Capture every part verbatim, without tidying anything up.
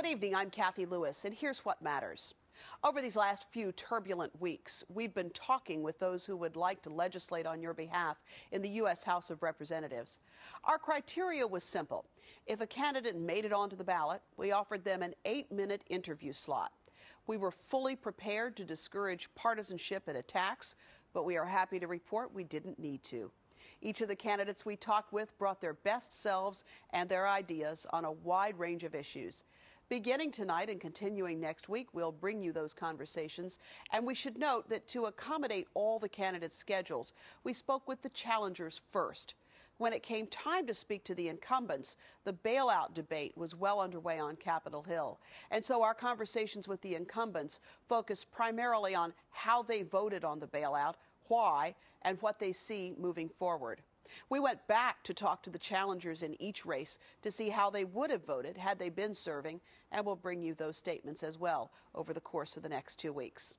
Good evening, I'm Cathy Lewis, and here's what matters. Over these last few turbulent weeks, we've been talking with those who would like to legislate on your behalf in the U S House of Representatives. Our criteria was simple. If a candidate made it onto the ballot, we offered them an eight-minute interview slot. We were fully prepared to discourage partisanship and attacks, but we are happy to report we didn't need to. Each of the candidates we talked with brought their best selves and their ideas on a wide range of issues. Beginning tonight and continuing next week, we'll bring you those conversations. And we should note that to accommodate all the candidates' schedules, we spoke with the challengers first. When it came time to speak to the incumbents, the bailout debate was well underway on Capitol Hill. And so our conversations with the incumbents focused primarily on how they voted on the bailout, why, and what they see moving forward. We went back to talk to the challengers in each race to see how they would have voted had they been serving, and we'll bring you those statements as well over the course of the next two weeks.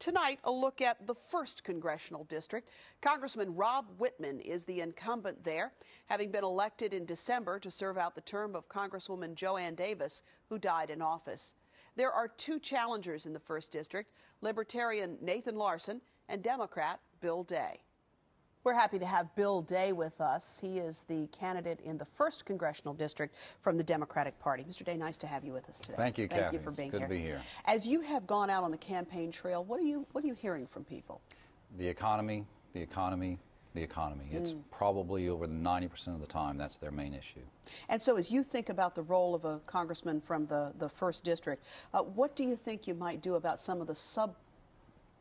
Tonight, a look at the first congressional district. Congressman Rob Wittman is the incumbent there, having been elected in December to serve out the term of Congresswoman Jo Ann Davis, who died in office. There are two challengers in the first district, Libertarian Nathan Larson and Democrat Bill Day. We're happy to have Bill Day with us. He is the candidate in the first congressional district from the Democratic Party. Mister Day, nice to have you with us today. Thank you, Kathy. Thank you for being here. It's good to be here. As you have gone out on the campaign trail, what are you what are you hearing from people? The economy, the economy, the economy. Mm. It's probably over ninety percent of the time that's their main issue. And so, as you think about the role of a congressman from the the first district, uh, what do you think you might do about some of the sub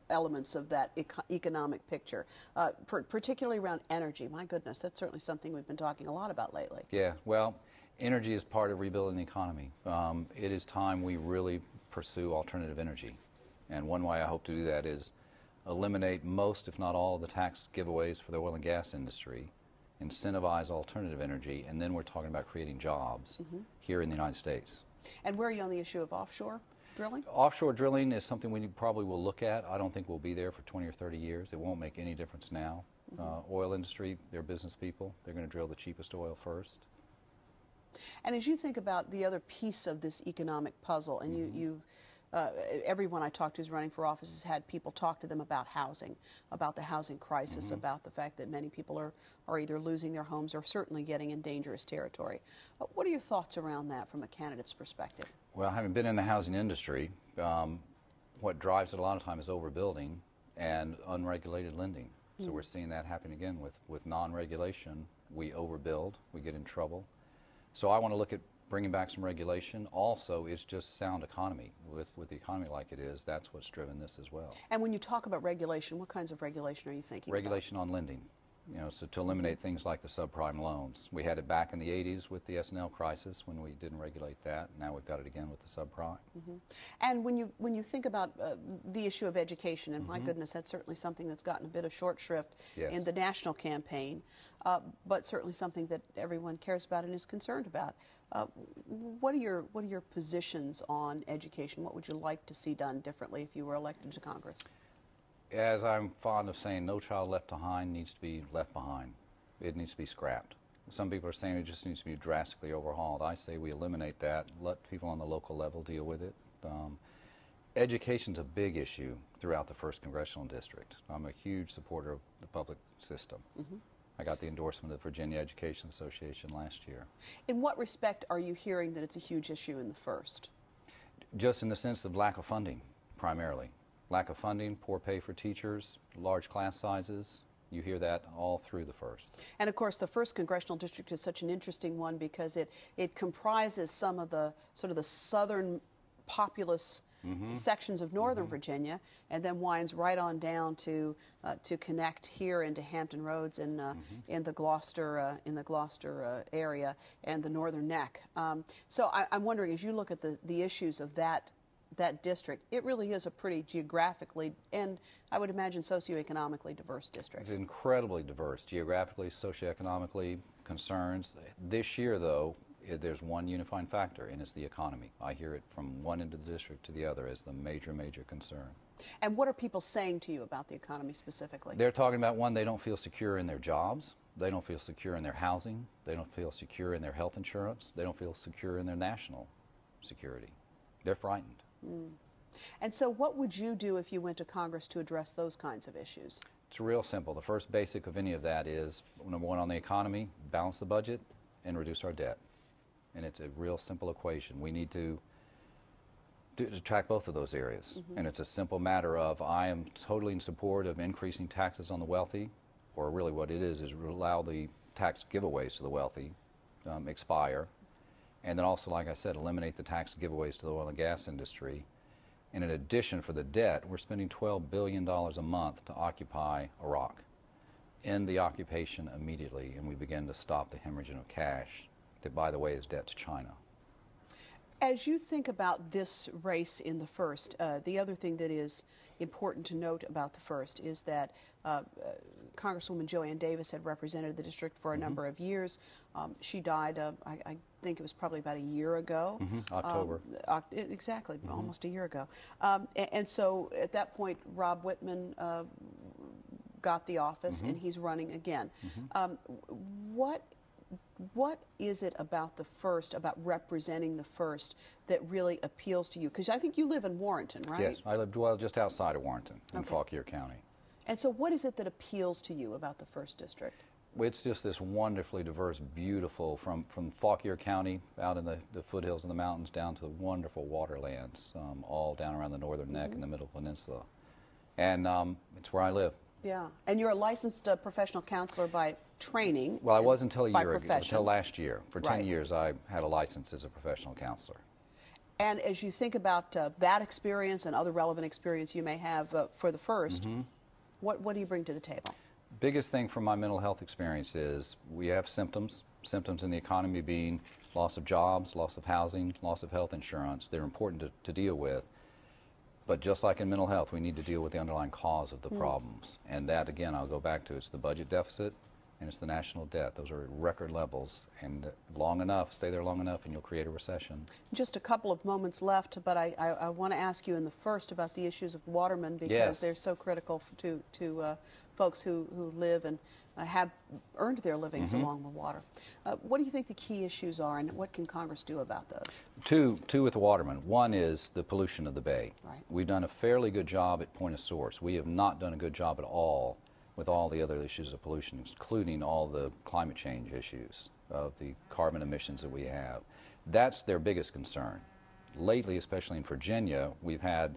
elements of that eco economic picture, uh, pr particularly around energy? My goodness, that's certainly something we've been talking a lot about lately. Yeah, well, energy is part of rebuilding the economy. Um, it is time we really pursue alternative energy. And one way I hope to do that is eliminate most, if not all, of the tax giveaways for the oil and gas industry, incentivize alternative energy, and then we're talking about creating jobs mm-hmm. here in the United States. And where are you on the issue of offshore drilling? Offshore drilling is something we probably will look at. I don't think we'll be there for twenty or thirty years. It won't make any difference now. Mm-hmm. uh, oil industry, they're business people. They're going to drill the cheapest oil first. And as you think about the other piece of this economic puzzle, and mm-hmm. you, you uh, everyone I talked to who's running for office has had people talk to them about housing, about the housing crisis, mm-hmm. about the fact that many people are, are either losing their homes or certainly getting in dangerous territory. Uh, what are your thoughts around that from a candidate's perspective? Well, having been in the housing industry, um, what drives it a lot of time is overbuilding and unregulated lending. Mm. So we're seeing that happen again with, with non-regulation. We overbuild, we get in trouble. So I want to look at bringing back some regulation. Also, it's just sound economy. With, with the economy like it is, that's what's driven this as well. And when you talk about regulation, what kinds of regulation are you thinking Regulation about? on lending. You know, so to eliminate things like the subprime loans. We had it back in the eighties with the S and L crisis when we didn't regulate that. Now we've got it again with the subprime. Mm-hmm. And when you when you think about uh, the issue of education, and mm-hmm. my goodness, that's certainly something that's gotten a bit of short shrift yes. in the national campaign, uh, but certainly something that everyone cares about and is concerned about. Uh, what are your what are your positions on education? What would you like to see done differently if you were elected to Congress? As I'm fond of saying, no child left behind needs to be left behind. It needs to be scrapped. Some people are saying it just needs to be drastically overhauled. I say we eliminate that, let people on the local level deal with it. Um, education's a big issue throughout the first congressional district. I'm a huge supporter of the public system. Mm-hmm. I got the endorsement of the Virginia Education Association last year. In what respect are you hearing that it's a huge issue in the first? Just in the sense of lack of funding, primarily. Lack of funding, poor pay for teachers, large class sizes. You hear that all through the first. And of course the first congressional district is such an interesting one because it, it comprises some of the sort of the southern populous mm-hmm. sections of northern mm-hmm. Virginia and then winds right on down to uh, to connect here into Hampton Roads and uh, mm-hmm. in the Gloucester uh, in the Gloucester uh, area and the Northern Neck. Um, so I, I'm wondering as you look at the, the issues of that that district, it really is a pretty geographically and I would imagine socioeconomically diverse district. It's incredibly diverse geographically, socioeconomically, concerns. This year though, there's one unifying factor and it's the economy. I hear it from one end of the district to the other as the major, major concern. And what are people saying to you about the economy specifically? They're talking about one, they don't feel secure in their jobs. They don't feel secure in their housing. They don't feel secure in their health insurance. They don't feel secure in their national security. They're frightened. Mm. And so what would you do if you went to Congress to address those kinds of issues? It's real simple. The first basic of any of that is, number one, on the economy, balance the budget and reduce our debt. And it's a real simple equation. We need to, to, to track both of those areas. Mm-hmm. And it's a simple matter of, I am totally in support of increasing taxes on the wealthy, or really what it is, is allow the tax giveaways to the wealthy um, expire. And then also, like I said, eliminate the tax giveaways to the oil and gas industry. And in addition, for the debt, we're spending twelve billion dollars a month to occupy Iraq. End the occupation immediately, and we begin to stop the hemorrhaging of cash that, by the way, is debt to China. As you think about this race in the first, uh, the other thing that is important to note about the first is that uh, Congresswoman Jo Ann Davis had represented the district for a mm-hmm. number of years. Um, she died, uh, I, I think it was probably about a year ago. Mm-hmm. October. Um, exactly, mm-hmm. almost a year ago. Um, and, and so at that point, Rob Wittman uh, got the office, mm-hmm. and he's running again. Mm-hmm. um, what? What is it about the first, about representing the first, that really appeals to you? Because I think you live in Warrenton, right? Yes, I live well just outside of Warrenton in okay. Fauquier County. And so what is it that appeals to you about the first district? It's just this wonderfully diverse, beautiful, from, from Fauquier County out in the, the foothills and the mountains down to the wonderful waterlands, um, all down around the Northern Neck mm-hmm. and the Middle Peninsula. And um, it's where I live. Yeah, and you're a licensed uh, professional counselor by training. Well, I was until a year ago, until last year. For ten right. years, I had a license as a professional counselor. And as you think about uh, that experience and other relevant experience you may have uh, for the first, mm-hmm. what what do you bring to the table? Biggest thing from my mental health experience is we have symptoms. Symptoms in the economy being loss of jobs, loss of housing, loss of health insurance. They're important to, to deal with. But just like in mental health, we need to deal with the underlying cause of the mm. problems. And that, again, I'll go back to, it's the budget deficit and it's the national debt. Those are record levels. And long enough, stay there long enough, and you'll create a recession. Just a couple of moments left, but I, I, I want to ask you in the first about the issues of watermen, because yes. they're so critical to, to uh, folks who, who live and uh, have earned their livings mm-hmm. along the water. Uh, what do you think the key issues are, and what can Congress do about those? Two, two with the watermen. One is the pollution of the bay. Right. We've done a fairly good job at point of source. We have not done a good job at all with all the other issues of pollution, including all the climate change issues of the carbon emissions that we have. That's their biggest concern. Lately, especially in Virginia, we've had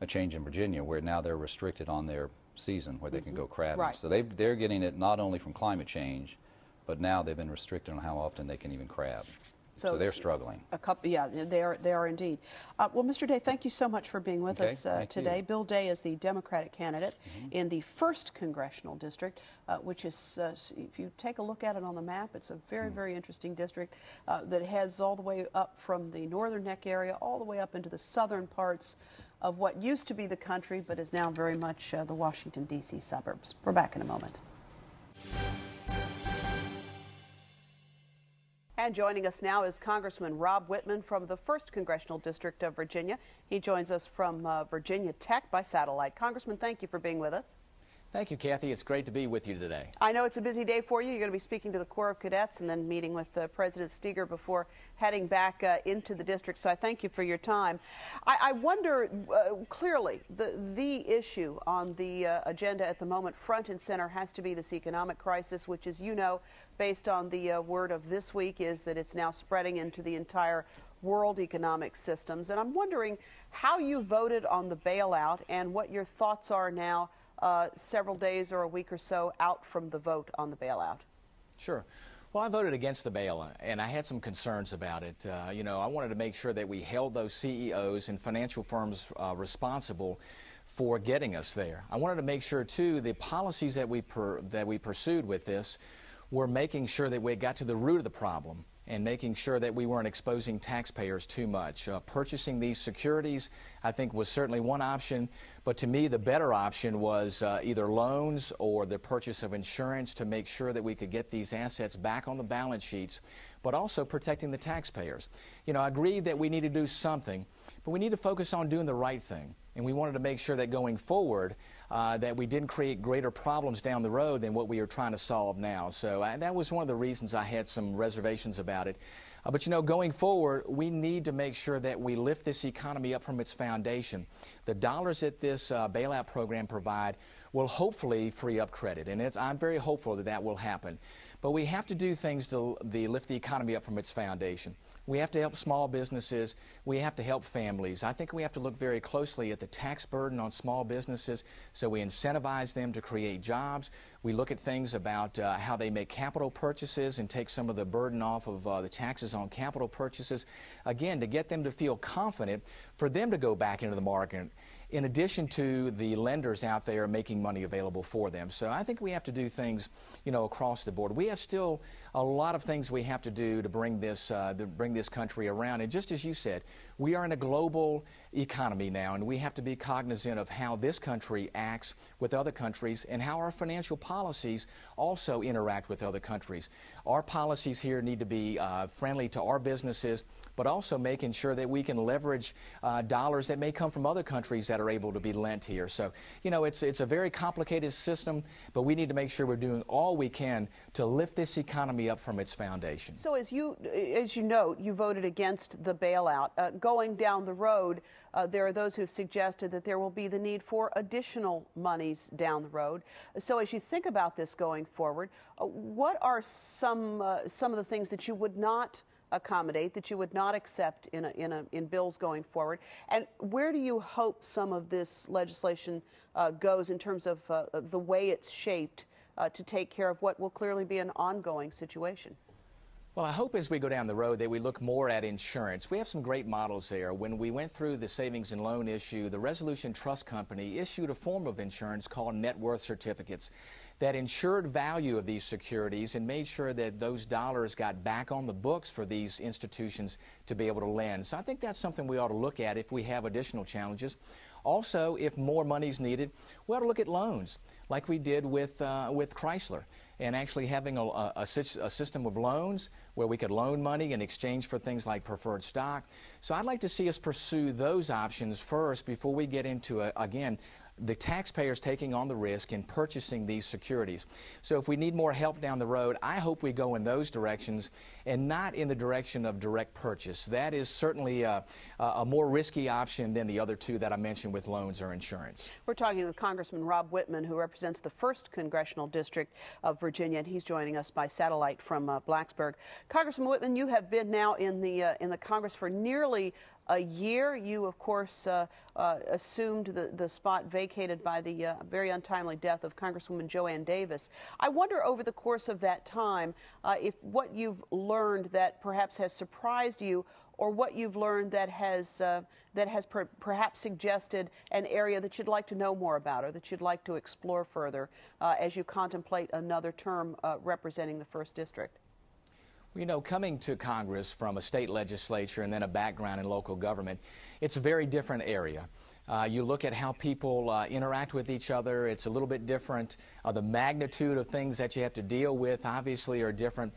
a change in Virginia where now they're restricted on their season where they mm-hmm. can go crabbing. Right. So they've, they're getting it not only from climate change, but now they've been restricted on how often they can even crab. So, so they're struggling. A couple, yeah, they are, they are indeed. Uh, well, Mister Day, thank you so much for being with okay, us uh, today. You. Bill Day is the Democratic candidate mm-hmm. in the first congressional district, uh, which is, uh, if you take a look at it on the map, it's a very, mm. very interesting district uh, that heads all the way up from the Northern Neck area all the way up into the southern parts of what used to be the country, but is now very much uh, the Washington, D C suburbs. We're back in a moment. And joining us now is Congressman Rob Wittman from the first Congressional District of Virginia. He joins us from uh, Virginia Tech by satellite. Congressman, thank you for being with us. Thank you, Kathy. It's great to be with you today. I know it's a busy day for you. You're going to be speaking to the Corps of Cadets and then meeting with uh, President Steger before heading back uh, into the district, so I thank you for your time. I, I wonder, uh, clearly, the, the issue on the uh, agenda at the moment, front and center, has to be this economic crisis, which, as you know, based on the uh, word of this week, is that it's now spreading into the entire world economic systems. And I'm wondering how you voted on the bailout and what your thoughts are now, uh, several days or a week or so out from the vote on the bailout. Sure. Well, I voted against the bailout, and I had some concerns about it. Uh, you know, I wanted to make sure that we held those C E Os and financial firms uh, responsible for getting us there. I wanted to make sure, too, the policies that we, per that we pursued with this were making sure that we got to the root of the problem and making sure that we weren't exposing taxpayers too much. Uh, purchasing these securities, I think, was certainly one option, but to me the better option was uh, either loans or the purchase of insurance to make sure that we could get these assets back on the balance sheets, but also protecting the taxpayers. You know, I agreed that we need to do something, but we need to focus on doing the right thing, and we wanted to make sure that going forward Uh, that we didn't create greater problems down the road than what we are trying to solve now. So I, that was one of the reasons I had some reservations about it. Uh, but you know, going forward, we need to make sure that we lift this economy up from its foundation. The dollars that this uh, bailout program provide will hopefully free up credit, and it's, I'm very hopeful that that will happen. But we have to do things to the lift the economy up from its foundation. We have to help small businesses. We have to help families. I think we have to look very closely at the tax burden on small businesses so we incentivize them to create jobs. We look at things about uh, how they make capital purchases and take some of the burden off of uh, the taxes on capital purchases, again, to get them to feel confident for them to go back into the market, in addition to the lenders out there making money available for them. So I think we have to do things, you know, across the board. We have still a lot of things we have to do to bring this, uh, to bring this country around. And just as you said, we are in a global economy now, and we have to be cognizant of how this country acts with other countries and how our financial policies also interact with other countries. Our policies here need to be uh, friendly to our businesses, but also making sure that we can leverage uh, dollars that may come from other countries that are able to be lent here. So, you know, it's, it's a very complicated system, but we need to make sure we're doing all we can to lift this economy up from its foundation. So as you, as you note, you voted against the bailout. Uh, going down the road, uh, there are those who have suggested that there will be the need for additional monies down the road. So as you think about this going forward, uh, what are some, uh, some of the things that you would not accommodate, that you would not accept in a, in a, in bills going forward, and where do you hope some of this legislation uh, goes in terms of uh, the way it's shaped uh, to take care of what will clearly be an ongoing situation? Well, I hope as we go down the road that we look more at insurance. We have some great models there. When we went through the savings and loan issue, the Resolution Trust Company issued a form of insurance called net worth certificates that insured value of these securities and made sure that those dollars got back on the books for these institutions to be able to lend. So I think that's something we ought to look at if we have additional challenges. Also, if more money is needed, we ought to look at loans like we did with, uh, with Chrysler, and actually having a, a, a system of loans where we could loan money in exchange for things like preferred stock. So I'd like to see us pursue those options first before we get into, a, again, the taxpayers taking on the risk in purchasing these securities. So if we need more help down the road, I hope we go in those directions and not in the direction of direct purchase. That is certainly a, a more risky option than the other two that I mentioned with loans or insurance. We're talking with Congressman Rob Wittman, who represents the first Congressional District of Virginia, and he's joining us by satellite from uh, Blacksburg. Congressman Wittman, you have been now in the, uh, in the Congress for nearly a year. You, of course, uh, uh, assumed the, the spot vacated by the uh, very untimely death of Congresswoman Jo Ann Davis. I wonder over the course of that time uh, if what you've learned that perhaps has surprised you, or what you've learned that has, uh, that has per perhaps suggested an area that you'd like to know more about or that you'd like to explore further uh, as you contemplate another term uh, representing the first District. You know, coming to Congress from a state legislature and then a background in local government, it's a very different area. Uh, you look at how people uh, interact with each other. It's a little bit different. Uh, the magnitude of things that you have to deal with obviously are different.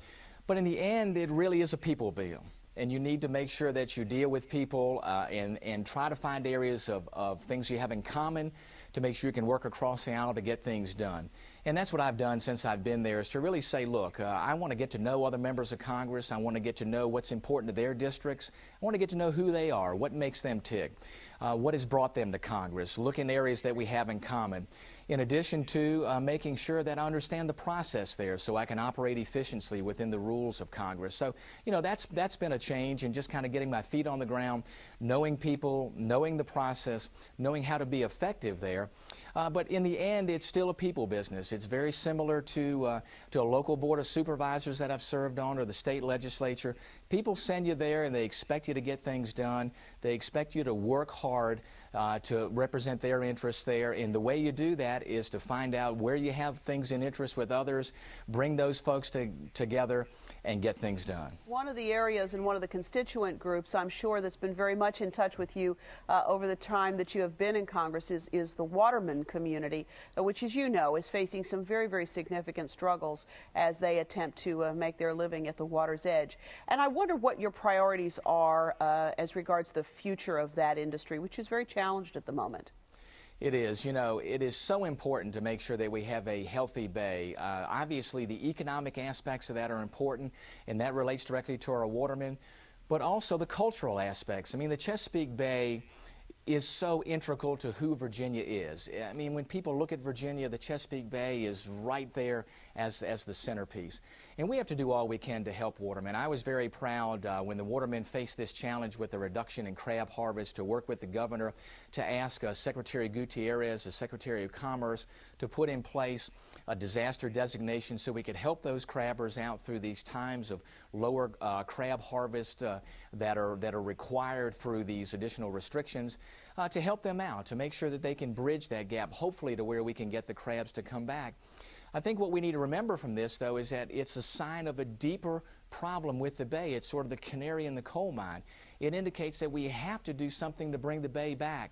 But in the end, it really is a people bill. And you need to make sure that you deal with people uh, and, and try to find areas of, of things you have in common to make sure you can work across the aisle to get things done. And that's what I've done since I've been there, is to really say, look, uh, I want to get to know other members of Congress. I want to get to know what's important to their districts. I want to get to know who they are, what makes them tick, uh, what has brought them to Congress, look in areas that we have in common, in addition to uh, making sure that I understand the process there so I can operate efficiently within the rules of Congress. So, you know, that's, that's been a change, and just kind of getting my feet on the ground, knowing people, knowing the process, knowing how to be effective there. Uh, but in the end, it's still a people business. It's very similar to, uh, to a local board of supervisors that I've served on, or the state legislature. People send you there and they expect you to get things done. They expect you to work hard uh, to represent their interests there. And the way you do that is to find out where you have things in interest with others, bring those folks to, together, and get things done. One of the areas and one of the constituent groups, I'm sure, that's been very much in touch with you uh, over the time that you have been in Congress is, is the watermen community, uh, which, as you know, is facing some very, very significant struggles as they attempt to uh, make their living at the water's edge. And I wonder what your priorities are uh, as regards the future of that industry, which is very challenged at the moment. It is. You know, it is so important to make sure that we have a healthy bay. Uh, obviously, the economic aspects of that are important, and that relates directly to our watermen, but also the cultural aspects. I mean, the Chesapeake Bay is so integral to who Virginia is. I mean, when people look at Virginia, the Chesapeake Bay is right there as, as the centerpiece. And we have to do all we can to help watermen. I was very proud uh, when the watermen faced this challenge with the reduction in crab harvest to work with the governor to ask uh, Secretary Gutierrez, the Secretary of Commerce, to put in place a disaster designation so we could help those crabbers out through these times of lower uh, crab harvest uh, that are that are required through these additional restrictions uh, to help them out, to make sure that they can bridge that gap, hopefully to where we can get the crabs to come back. I think what we need to remember from this, though, is that it's a sign of a deeper problem with the bay. It's sort of the canary in the coal mine. It indicates that we have to do something to bring the bay back.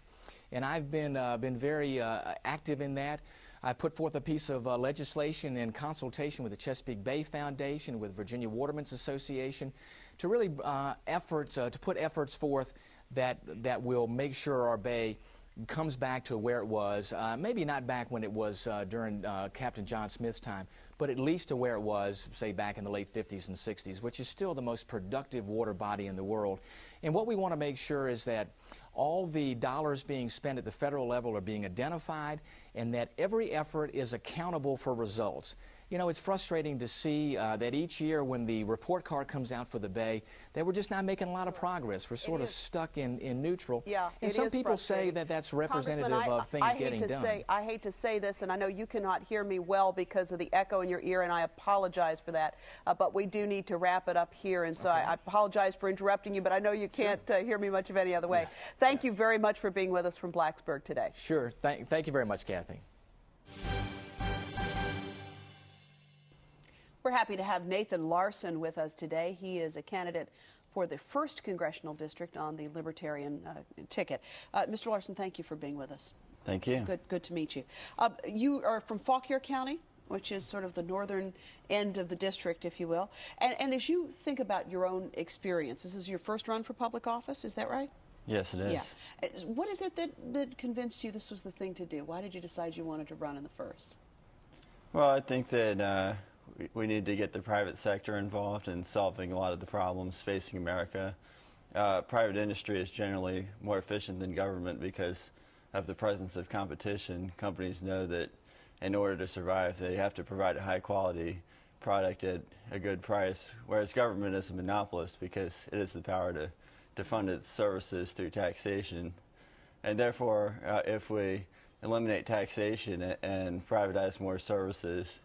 And I've been, uh, been very uh, active in that. I put forth a piece of uh, legislation in consultation with the Chesapeake Bay Foundation, with Virginia Watermen's Association, to really uh, efforts, uh, to put efforts forth that, that will make sure our bay comes back to where it was, uh, maybe not back when it was uh, during uh, Captain John Smith's time, but at least to where it was, say, back in the late fifties and sixties, which is still the most productive water body in the world. And what we want to make sure is that all the dollars being spent at the federal level are being identified, and that every effort is accountable for results. You know, it's frustrating to see uh, that each year when the report card comes out for the bay, that we're just not making a lot of progress. We're sort of stuck in, in neutral. Yeah, and some people say that that's representative of things getting done. Say, I hate to say this, and I know you cannot hear me well because of the echo in your ear, and I apologize for that, uh, but we do need to wrap it up here, and so okay. I, I apologize for interrupting you, but I know you can't sure. uh, hear me much of any other way. Yes. Thank yeah. you very much for being with us from Blacksburg today. Sure. Thank, thank you very much, Cathy. We're happy to have Nathan Larson with us today. He is a candidate for the first congressional district on the Libertarian uh, ticket. Uh, Mister Larson, thank you for being with us. Thank you. Good, good to meet you. Uh, you are from Fauquier County, which is sort of the northern end of the district, if you will. And, and as you think about your own experience, this is your first run for public office, is that right? Yes, it is. Yeah. What is it that, that convinced you this was the thing to do? Why did you decide you wanted to run in the first? Well, I think that Uh, we need to get the private sector involved in solving a lot of the problems facing America. Uh, private industry is generally more efficient than government because of the presence of competition. Companies know that in order to survive, they have to provide a high quality product at a good price, whereas government is a monopolist because it has the power to, to fund its services through taxation. And therefore, uh, if we eliminate taxation and privatize more services,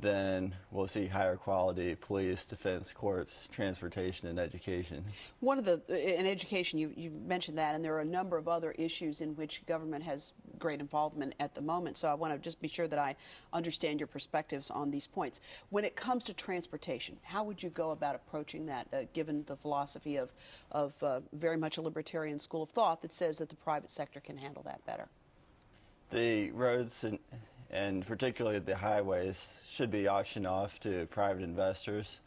then we'll see higher quality police, defense, courts, transportation, and education. One of the, in education, you, you mentioned that, and there are a number of other issues in which government has great involvement at the moment, so I want to just be sure that I understand your perspectives on these points. When it comes to transportation, how would you go about approaching that, uh, given the philosophy of, of uh, very much a libertarian school of thought that says that the private sector can handle that better? The roads and and particularly the highways should be auctioned off to private investors,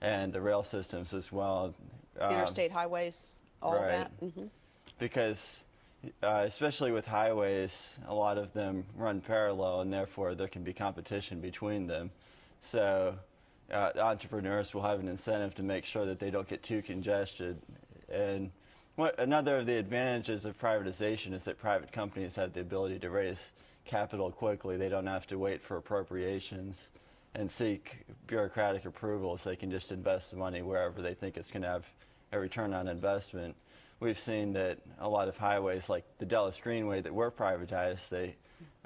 and the rail systems as well. Um, Interstate highways, all right. that? Mm-hmm. Because uh, especially with highways, a lot of them run parallel, and therefore there can be competition between them. So uh, entrepreneurs will have an incentive to make sure that they don't get too congested. And what, another of the advantages of privatization is that private companies have the ability to raise capital quickly. They don't have to wait for appropriations and seek bureaucratic approvals. They can just invest the money wherever they think it's going to have a return on investment. We've seen that a lot of highways like the Dallas Greenway that were privatized, they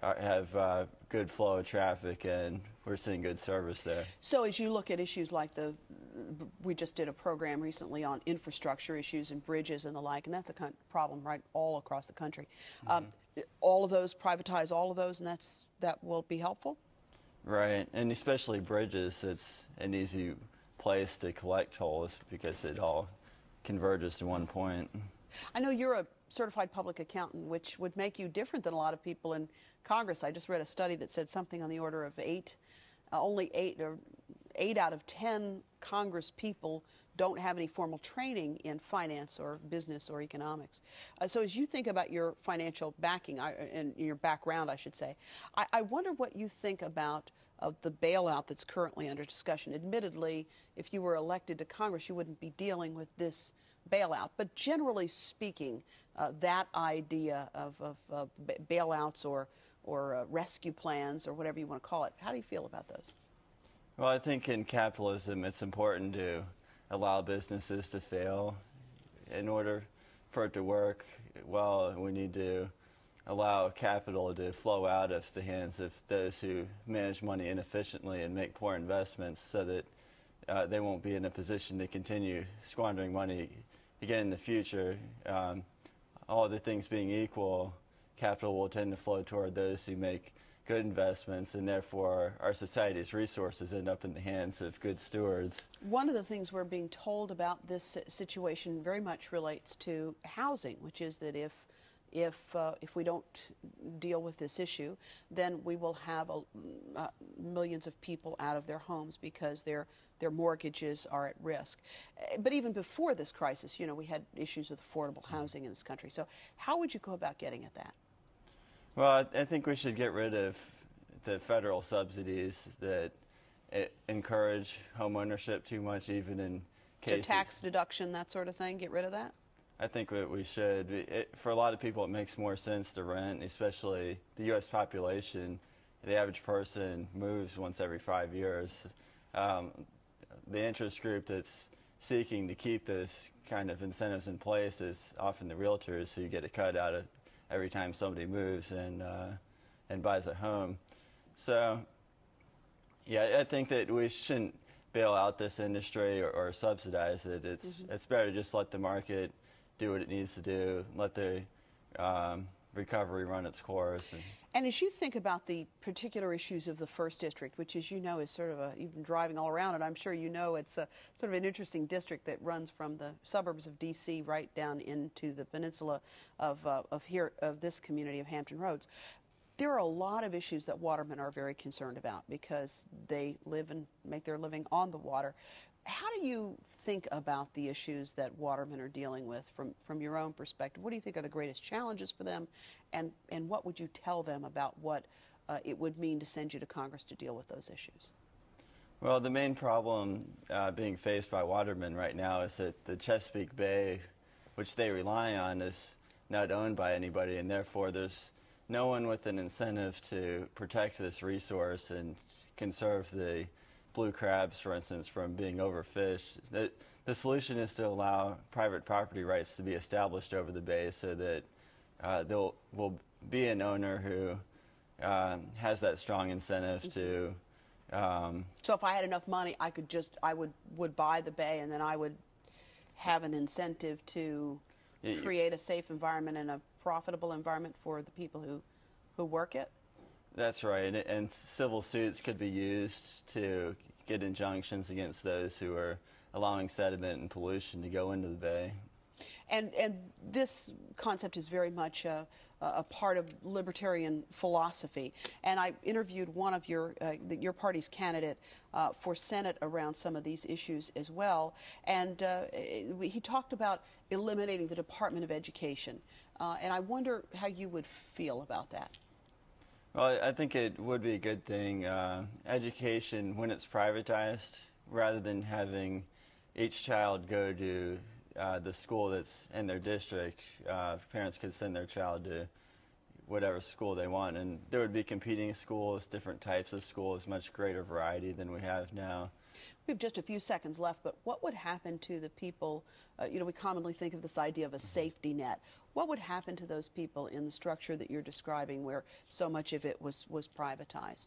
are, have uh, good flow of traffic, and we're seeing good service there. So as you look at issues like the, we just did a program recently on infrastructure issues and bridges and the like, and that's a problem right all across the country. Mm-hmm. um, all of those, privatize all of those, and that's that will be helpful? Right, and especially bridges, it's an easy place to collect tolls because it all converges to one point. I know you're a certified public accountant, which would make you different than a lot of people in Congress. I just read a study that said something on the order of eight, uh, only eight or eight out of ten Congress people don't have any formal training in finance or business or economics. Uh, so as you think about your financial backing I, and your background, I should say, I, I wonder what you think about of the bailout that's currently under discussion. Admittedly, if you were elected to Congress, you wouldn't be dealing with this bailout. But generally speaking, uh, that idea of, of uh, bailouts or, or uh, rescue plans or whatever you want to call it, how do you feel about those? Well, I think in capitalism, it's important to allow businesses to fail in order for it to work. Well, we need to allow capital to flow out of the hands of those who manage money inefficiently and make poor investments so that uh, they won't be in a position to continue squandering money again in the future. Um, all other things being equal, capital will tend to flow toward those who make good investments, and therefore our society's resources end up in the hands of good stewards. One of the things we're being told about this situation very much relates to housing, which is that if If, uh, if we don't deal with this issue, then we will have a, uh, millions of people out of their homes because their, their mortgages are at risk. But even before this crisis, you know, we had issues with affordable housing in this country. So how would you go about getting at that? Well, I, I think we should get rid of the federal subsidies that encourage home ownership too much, even in cases. So tax deduction, that sort of thing, get rid of that? I think what we should. It, for a lot of people, it makes more sense to rent, especially the U S population. The average person moves once every five years. Um, the interest group that's seeking to keep this kind of incentives in place is often the realtors who get a cut out of every time somebody moves and, uh, and buys a home. So, yeah, I think that we shouldn't bail out this industry or, or subsidize it. It's, mm-hmm. it's better to just let the market do what it needs to do, let the um, recovery run its course. And, and as you think about the particular issues of the first district, which as you know is sort of a, you've been driving all around and I'm sure you know it's a, sort of an interesting district that runs from the suburbs of D C right down into the peninsula of, uh, of here, of this community of Hampton Roads. There are a lot of issues that watermen are very concerned about because they live and make their living on the water. How do you think about the issues that watermen are dealing with from, from your own perspective? What do you think are the greatest challenges for them, and, and what would you tell them about what uh, it would mean to send you to Congress to deal with those issues? Well, the main problem uh, being faced by watermen right now is that the Chesapeake Bay, which they rely on, is not owned by anybody, and therefore there's no one with an incentive to protect this resource and conserve the blue crabs, for instance, from being overfished. The, the solution is to allow private property rights to be established over the bay so that uh, there will be an owner who um, has that strong incentive mm-hmm. to... Um, so if I had enough money, I could just, I would, would buy the bay and then I would have an incentive to you, create a safe environment and a profitable environment for the people who, who work it? That's right, and, and civil suits could be used to get injunctions against those who are allowing sediment and pollution to go into the bay. And, and this concept is very much a, a part of libertarian philosophy. And I interviewed one of your, uh, the, your party's candidate uh, for Senate around some of these issues as well. And uh, he talked about eliminating the Department of Education. Uh, and I wonder how you would feel about that. Well, I think it would be a good thing. Uh, education, when it's privatized, rather than having each child go to uh, the school that's in their district, uh, parents could send their child to whatever school they want. And there would be competing schools, different types of schools, much greater variety than we have now. We have just a few seconds left, but what would happen to the people, uh, you know, we commonly think of this idea of a safety net. What would happen to those people in the structure that you're describing where so much of it was, was privatized?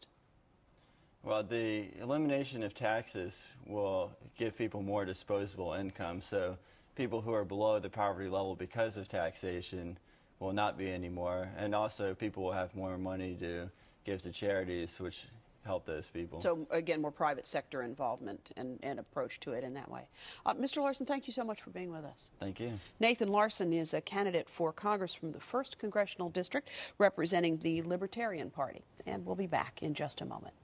Well, the elimination of taxes will give people more disposable income, so people who are below the poverty level because of taxation will not be anymore, and also people will have more money to give to charities, which help those people. So again, more private sector involvement and, and approach to it in that way. Uh, Mister Larson, thank you so much for being with us. Thank you. Nathan Larson is a candidate for Congress from the first Congressional District representing the Libertarian Party. And we'll be back in just a moment.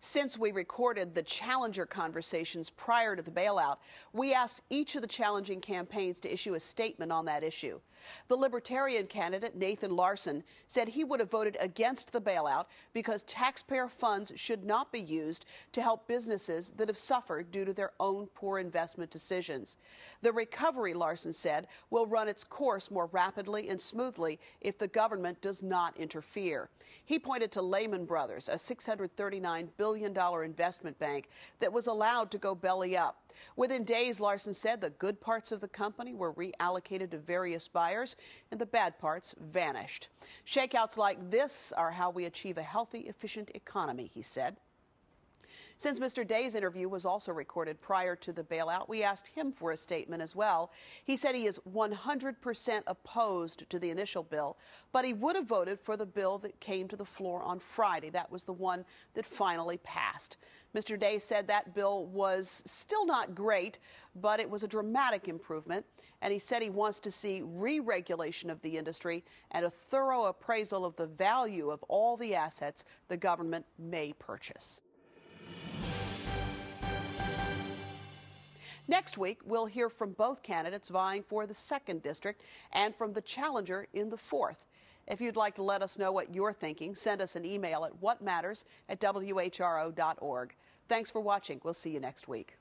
Since we recorded the Challenger conversations prior to the bailout, we asked each of the challenging campaigns to issue a statement on that issue. The Libertarian candidate, Nathan Larson, said he would have voted against the bailout because taxpayer funds should not be used to help businesses that have suffered due to their own poor investment decisions. The recovery, Larson said, will run its course more rapidly and smoothly if the government does not interfere. He pointed to Lehman Brothers, a six hundred thirty-nine billion dollar investment bank that was allowed to go belly up. Within days, Larson said the good parts of the company were reallocated to various buyers and the bad parts vanished. Shakeouts like this are how we achieve a healthy, efficient economy, he said. Since Mister Day's interview was also recorded prior to the bailout, we asked him for a statement as well. He said he is one hundred percent opposed to the initial bill, but he would have voted for the bill that came to the floor on Friday. That was the one that finally passed. Mister Day said that bill was still not great, but it was a dramatic improvement, and he said he wants to see re-regulation of the industry and a thorough appraisal of the value of all the assets the government may purchase. Next week, we'll hear from both candidates vying for the second district and from the challenger in the fourth. If you'd like to let us know what you're thinking, send us an email at whatmatters at w h r o dot org. Thanks for watching. We'll see you next week.